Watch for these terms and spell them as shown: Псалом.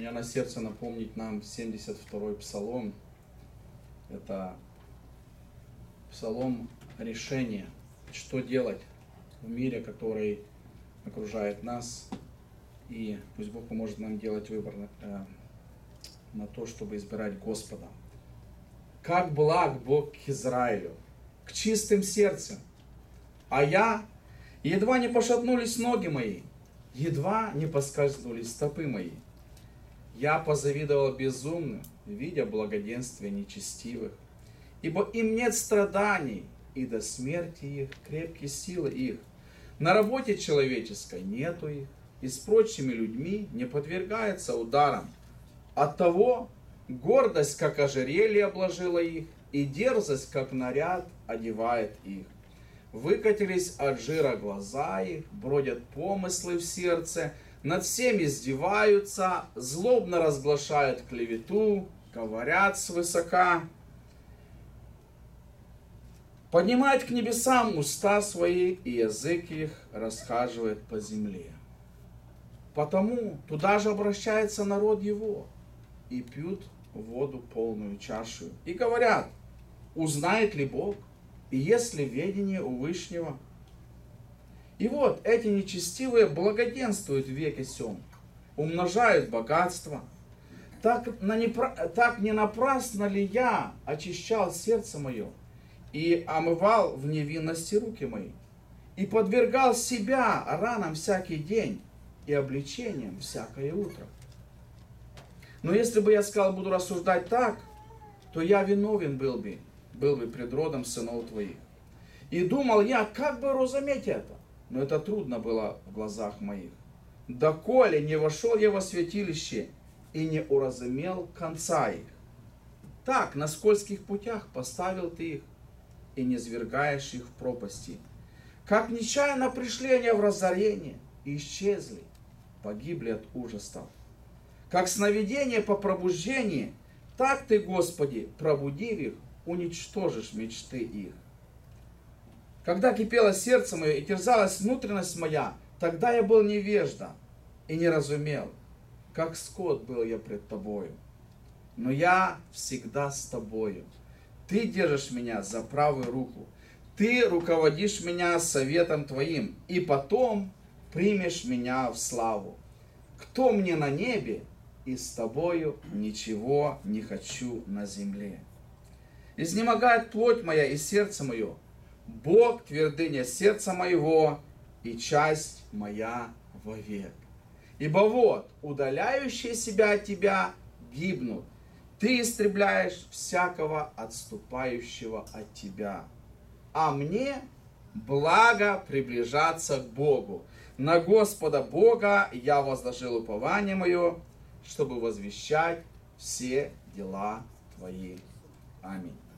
меня на сердце напомнить нам 72-й Псалом. Это Псалом решения. Что делать в мире, который окружает нас. И пусть Бог поможет нам делать выбор на то, чтобы избирать Господа. Как благ Бог к Израилю, к чистым сердцем. А я, едва не пошатнулись ноги мои, едва не поскользнулись стопы мои. Я позавидовал безумным, видя благоденствие нечестивых. Ибо им нет страданий, и до смерти их крепки силы их. На работе человеческой нету их, и с прочими людьми не подвергается ударам. Оттого гордость, как ожерелье, обложила их, и дерзость, как наряд, одевает их. Выкатились от жира глаза их, бродят помыслы в сердце, над всеми издеваются, злобно разглашают клевету, говорят свысока. Поднимает к небесам уста свои, и язык их расхаживает по земле. Потому туда же обращается народ его, и пьют воду полную чашу. И говорят, узнает ли Бог, и есть ли ведение у Вышнего? И вот эти нечестивые благоденствуют в веке сём, умножают богатство. Так не напрасно ли я очищал сердце мое и омывал в невинности руки мои, и подвергал себя ранам всякий день и обличениям всякое утро? Но если бы я сказал, буду рассуждать так, то я виновен был бы пред родом сынов твоих. И думал я, как бы разуметь это, но это трудно было в глазах моих. Доколе не вошел я во святилище и не уразумел конца их. Так на скользких путях поставил ты их и не низвергаешь их в пропасти. Как нечаянно пришли они в разорение и исчезли, погибли от ужасов. Как сновидение по пробуждении, так ты, Господи, пробудив их, уничтожишь мечты их. Когда кипело сердце мое и терзалась внутренность моя, тогда я был невежда и не разумел, как скот был я пред тобою. Но я всегда с тобою. Ты держишь меня за правую руку, ты руководишь меня советом твоим, и потом примешь меня в славу. Кто мне на небе, и с тобою ничего не хочу на земле. Изнемогает плоть моя и сердце мое. Бог твердыня сердца моего и часть моя вовек. Ибо вот, удаляющие себя от тебя гибнут. Ты истребляешь всякого отступающего от тебя. А мне благо приближаться к Богу. На Господа Бога я возложил упование мое, чтобы возвещать все дела твои. Аминь.